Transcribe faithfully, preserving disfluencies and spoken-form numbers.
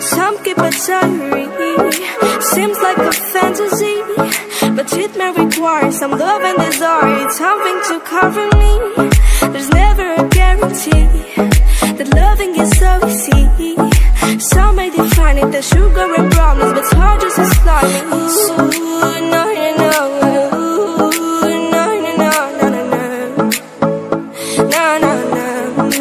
Some keep a diary, seems like a fantasy, but it may require some love and desire. It's something to cover me. There's never a guarantee that loving is so easy. Some may define it as sugar and promise, but it's hard just as slimy.